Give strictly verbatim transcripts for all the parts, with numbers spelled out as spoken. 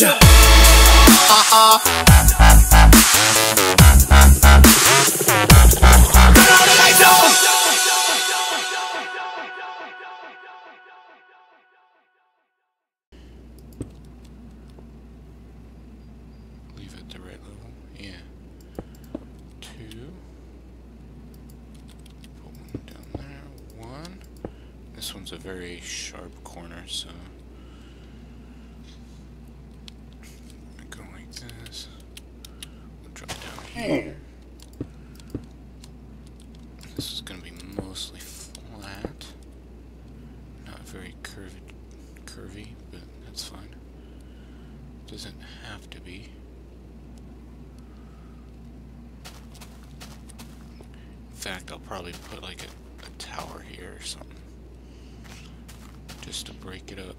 Gotcha. Uh-uh. Turn all the lights off. Leave it at the right level. Yeah. Two. Put one down there. One. This one's a very sharp corner, so... Here. This is going to be mostly flat, not very curvy, curvy, but that's fine. Doesn't have to be. In fact, I'll probably put like a, a tower here or something, just to break it up.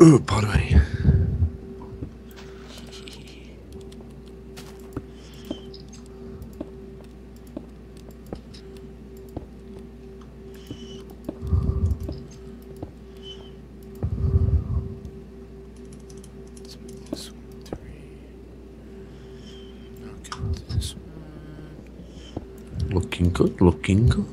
Ooh, pardon me. Looking good, looking good.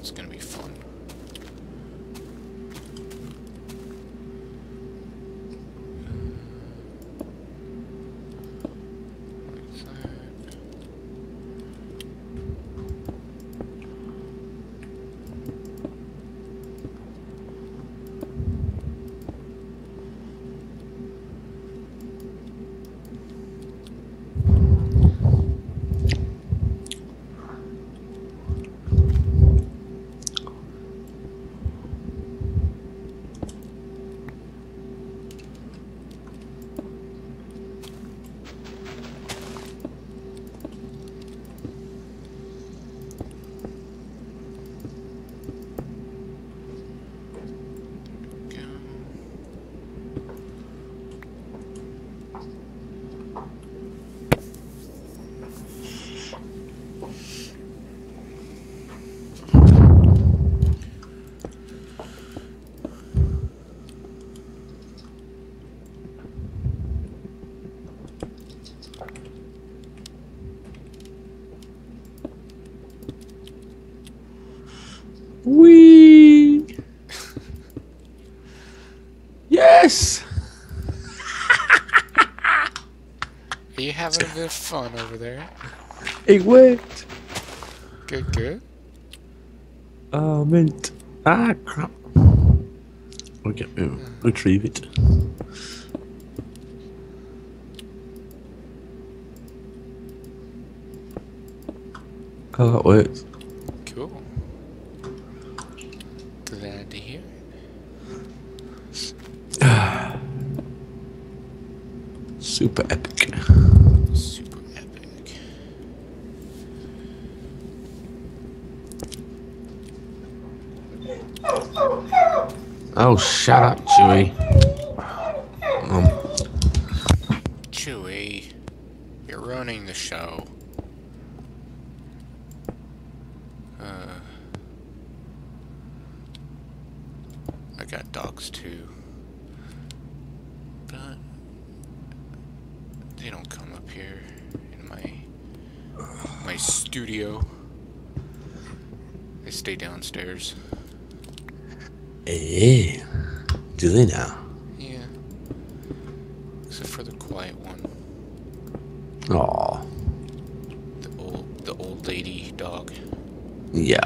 It's gonna be fun. Wee. Yes. Are you having a bit of fun over there? It worked. Good, good. Oh, mint. Ah, crap. We'll get we'll retrieve it. Oh, that works. Cool. Glad to hear it. Super epic. Super epic. Oh, shut up, Chewy. Um. Chewy, you're ruining the show. Got dogs too, but they don't come up here in my my studio. They stay downstairs. Hey, do they now? Yeah, except for the quiet one. Aww. The old the old lady dog. Yeah.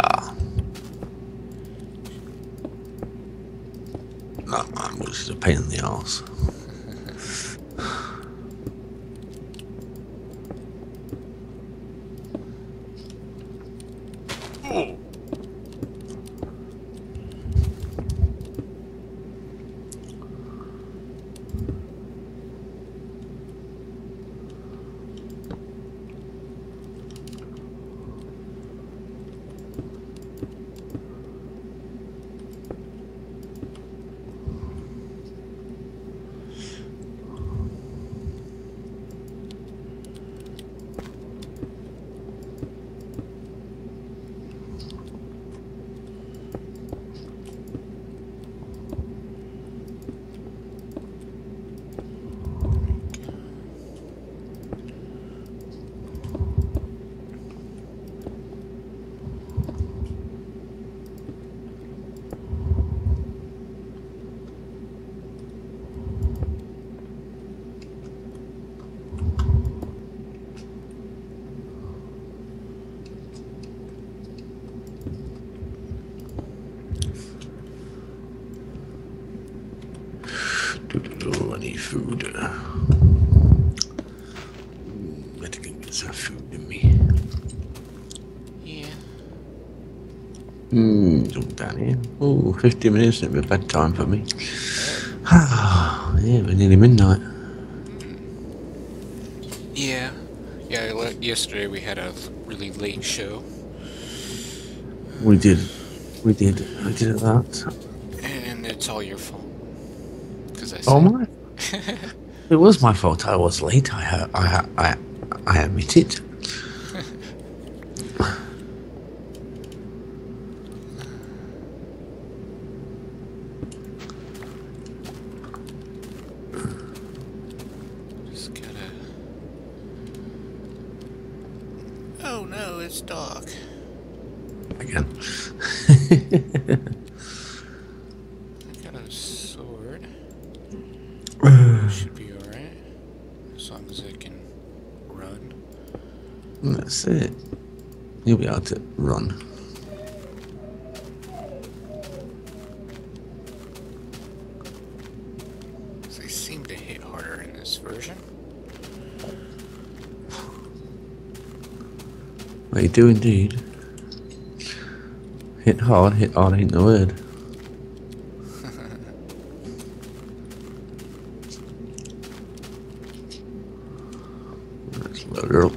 That man was a pain in the arse. Oh. Any food? I think I can get some food in me. Yeah. Mmm, jump down here. Oh, fifty minutes isn't a bad time for me. Ah, yeah, we're nearly midnight. Yeah. Yeah, like yesterday we had a really late show. We did. We did. We did that. And it's all your fault. Oh my! It was my fault. I was late. I I I I admit it. Just gotta. Oh no! It's dark. Again. Got a sword. Should be alright. As long as I can run. That's it. You'll be able to run. They seem to hit harder in this version. They do indeed. Hit hard, hit hard ain't the word. Let's load her up.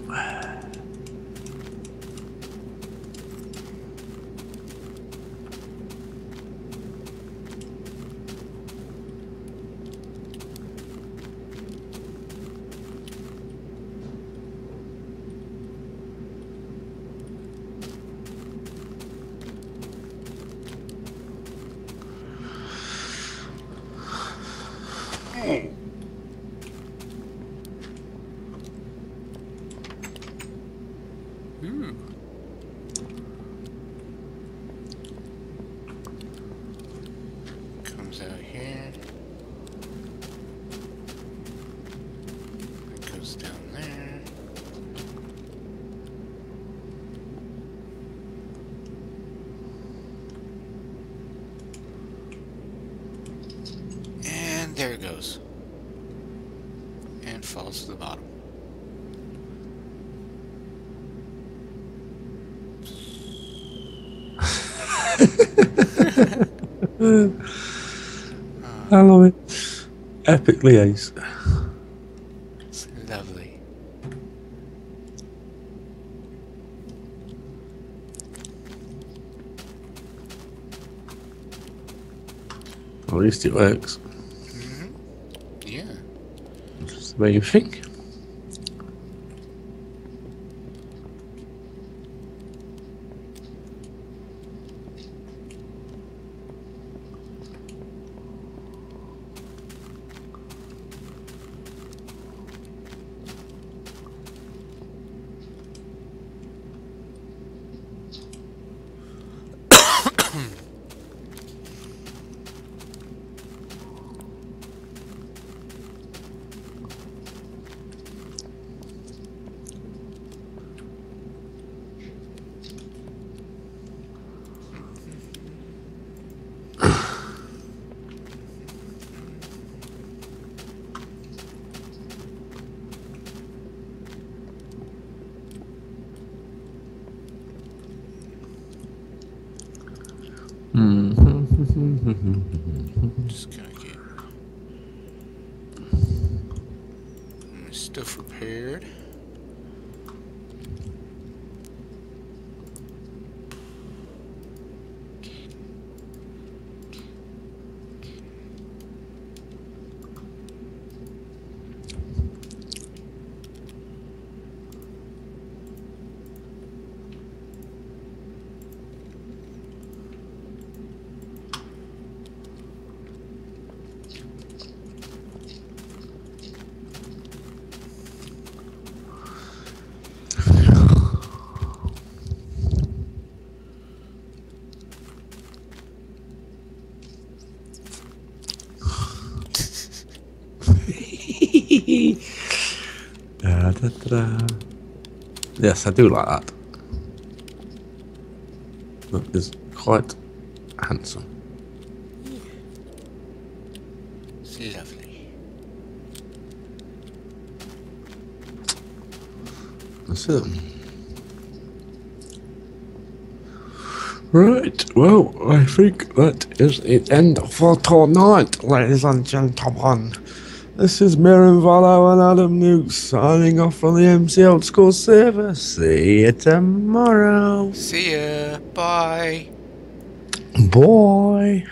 There it goes, and falls to the bottom. I love it. Epically ace. It's lovely. At least it works. Where you think? Just gonna get my stuff repaired. Da, da, da. Yes, I do like that. That is quite handsome. Yeah. It's lovely. That's it. Right, well, I think that is the end for tonight, ladies and gentlemen. This is Miriam Valo and Adam Nukes signing off from the M C Old School Service. See you tomorrow. See ya. Bye. Bye.